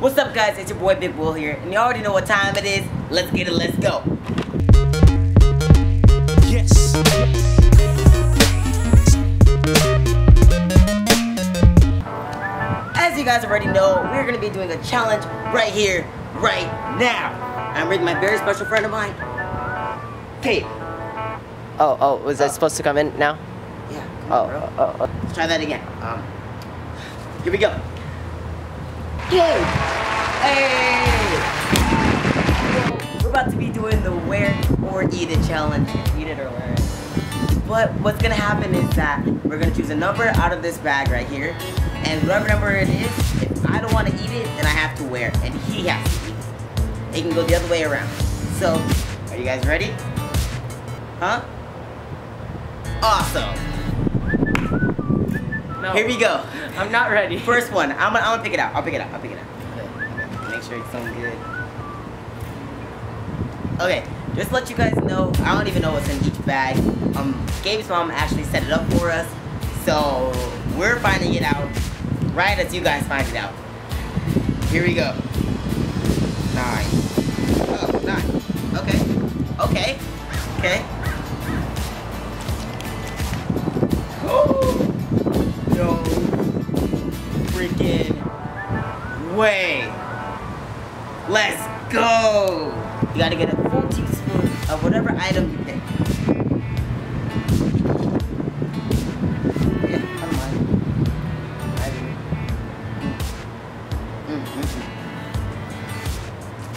What's up, guys? It's your boy Big Bull here, and you already know what time it is. Let's get it, let's go. Yes. As you guys already know, we're gonna be doing a challenge right here, right now. I'm with my very special friend of mine, Gabe. Was I supposed to come in now? Yeah. Come on, bro. Let's try that again. Here we go. Gabe! Hey! We're about to be doing the wear or eat it challenge. Eat it or wear it. But what's gonna happen is that we're gonna choose a number out of this bag right here, and whatever number it is, if I don't want to eat it, then I have to wear it, and he has to eat it. It can go the other way around. So, are you guys ready? Huh? Awesome. No. Here we go. I'm not ready. First one. I'm gonna pick it out. I'll pick it out. Okay. Make sure it's something good. Okay. Just to let you guys know, I don't even know what's in each bag. Gabe's mom actually set it up for us, so we're finding it out right as you guys find it out. Here we go. 9. Oh, 9. Okay. Okay. Okay. Way. Let's go! You gotta get a full teaspoon of whatever item you pick. Yeah, come on.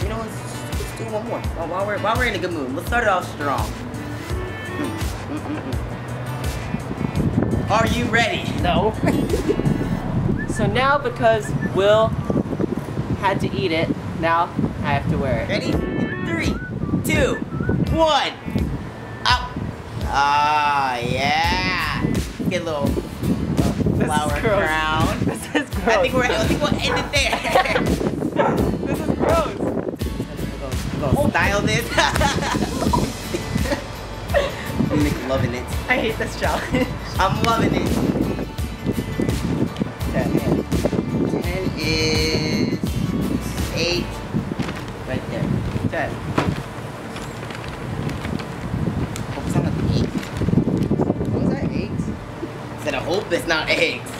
You know what? Let's do one more. While we're in a good mood, let's start it off strong. Are you ready? No. So now, because Will had to eat it, now I have to wear it. Ready? 3, 2, 1. Up. Ah, yeah. Get a little flower crown. This is gross. I think we'll end it there. This is gross. We'll style this. I'm loving it. I hate this challenge. I'm loving it. 10 is 8 right there. 10. Hope it's not 8. What was that, eggs? I said I hope it's not eggs.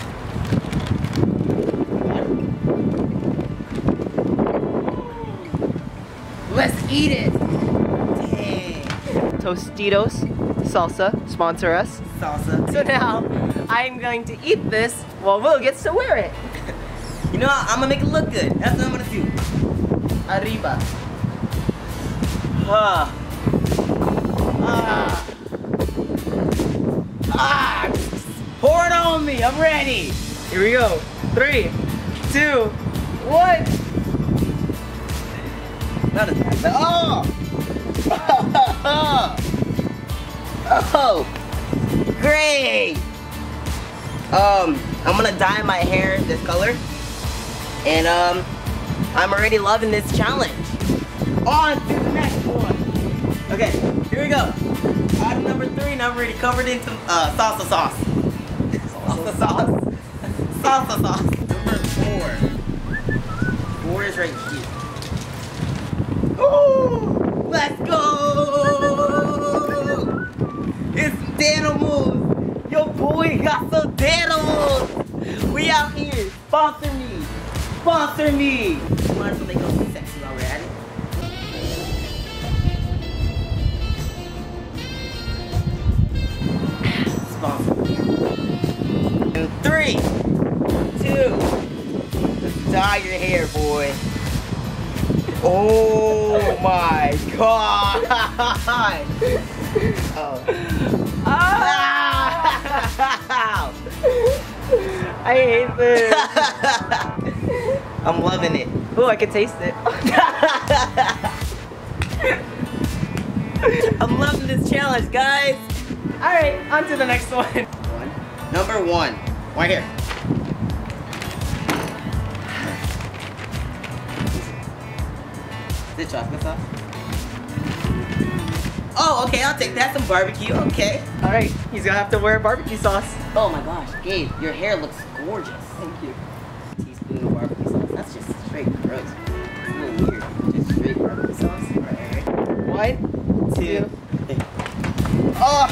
Let's eat it. Dang. Tostitos salsa sponsor us. Salsa. So now I'm going to eat this while Will gets to wear it. You know, I'm gonna make it look good. That's what I'm gonna do. Arriba. Ah. Ah. Ah. Pour it on me. I'm ready. Here we go. 3, 2, 1. Not as bad. Oh. Oh. Great. I'm gonna dye my hair this color, and I'm already loving this challenge. On to the next one. Okay, here we go. Item number 3, now I'm already covered in some salsa sauce. Salsa sauce. Salsa sauce. Number 4. 4 is right here. Ooh, let's go. It's Denimals. Yo, boy, got some Denimals. We out here. Sponsor me. Sponsor me. Might as well make us sexy while we're at it. Sponsor me. In 3, 2, let's dye your hair, boy. Oh my God. Oh. Ah. I hate this. I'm loving it. Oh, I can taste it. I'm loving this challenge, guys. All right, on to the next one. Number 1, right here. Is it chocolate sauce? Oh, okay, I'll take that. Some barbecue, okay. All right, he's gonna have to wear barbecue sauce. Oh my gosh, Gabe, your hair looks gorgeous. Thank you. A teaspoon of barbecue sauce, that's just straight. Gross. Really weird. Just straight rubber sauce. Right. 1, 2, 3. Oh!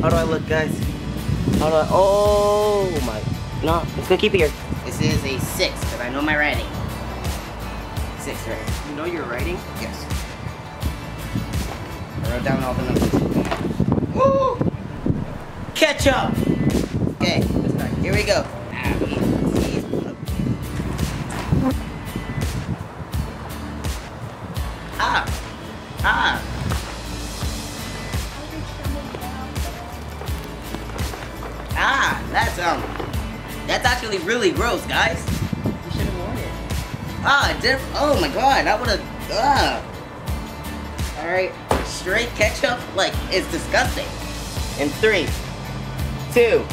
How do I look, guys? How do I? Oh my! No, let's go keep it here. This is a 6 because I know my writing. 6, right? You know your writing? Yes. I wrote down all the numbers. Woo! Ketchup. Okay, let's start. Here we go. Ah. Ah, that's actually really gross, guys. You should have worn it. Oh my god, I would have. All right, straight ketchup, like it's disgusting. In 3, 2, 1.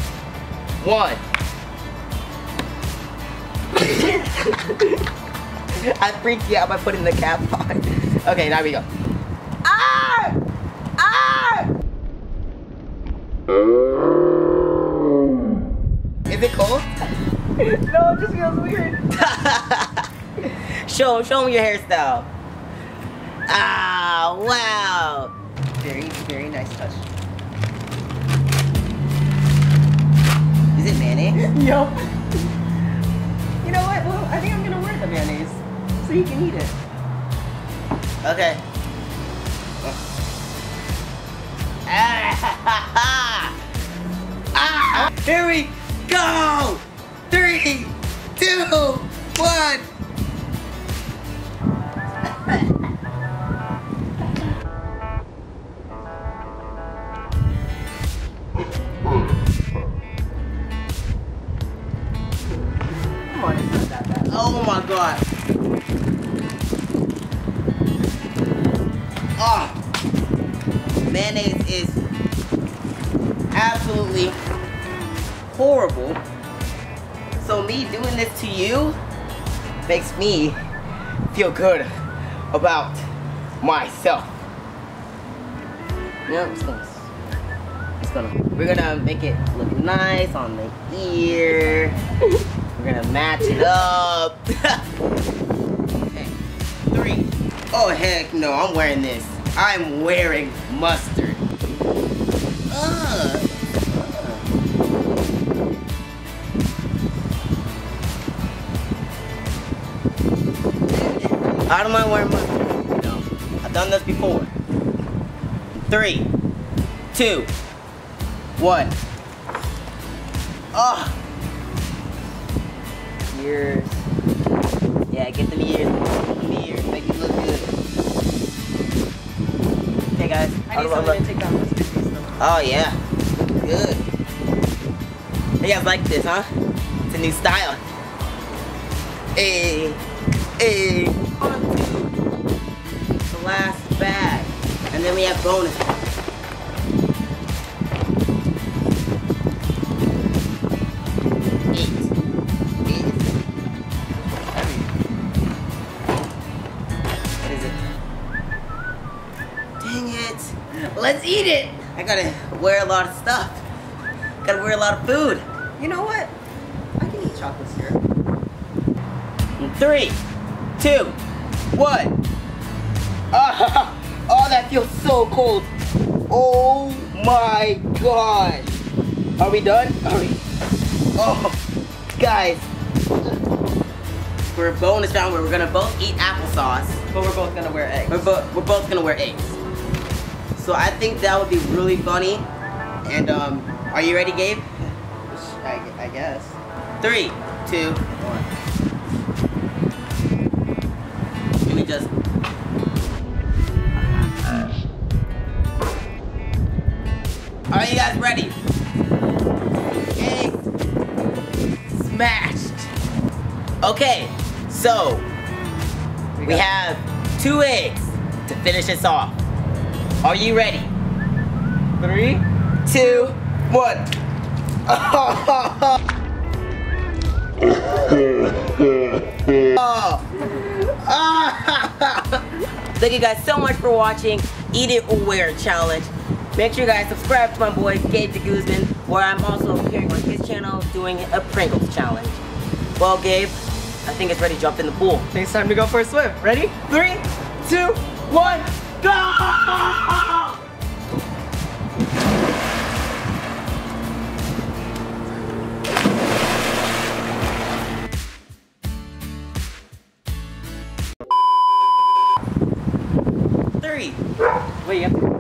I freaked you out by putting the cap on. Okay, now we go. Is it cold? No, it just feels weird. show me your hairstyle. Ah, wow. Very, very nice touch. Is it mayonnaise? Yup. You know what? Well, I think I'm gonna wear the mayonnaise so you can eat it. Okay. Here we go! 3, 2, 1! Come on, it's not that bad. Oh my god! Oh! Mayonnaise is absolutely horrible. So me doing this to you makes me feel good about myself. Yep, we're gonna make it look nice on the ear. We're gonna match it up. Okay, 3. Oh heck no, I'm wearing this. I'm wearing mustard. How do I wear mustard? No, I've done this before. 3, 2, 1. Oh, ears. Yeah, get them ears. Get them ears. Make it look good. Okay, guys. I need someone to take that mustard piece though. Oh yeah, good. Hey, you guys like this, huh? It's a new style. Hey, hey. On to the last bag, and then we have bonus. Eight. What is it? Dang it! Let's eat it. I gotta wear a lot of stuff. Gotta wear a lot of food. You know what? I can eat chocolate syrup. 3, 2, 1. Oh, that feels so cold. Oh my gosh. Are we done? Oh, guys. We're a bonus round where we're gonna both eat applesauce, but we're both gonna wear eggs. We're both gonna wear eggs. So I think that would be really funny. And are you ready, Gabe? I guess. 3, 2, 1. Just are you guys ready? Eggs smashed. Okay, so we have 2 eggs to finish this off. Are you ready? 3, 2, 1. Thank you guys so much for watching Eat It or Wear It Challenge. Make sure you guys subscribe to my boy Gabe De Guzman, where I'm also appearing on his channel doing a Pringles challenge. Well, Gabe, I think it's ready to jump in the pool. I think it's time to go for a swim. Ready? 3, 2, 1, go! Wait, you have to...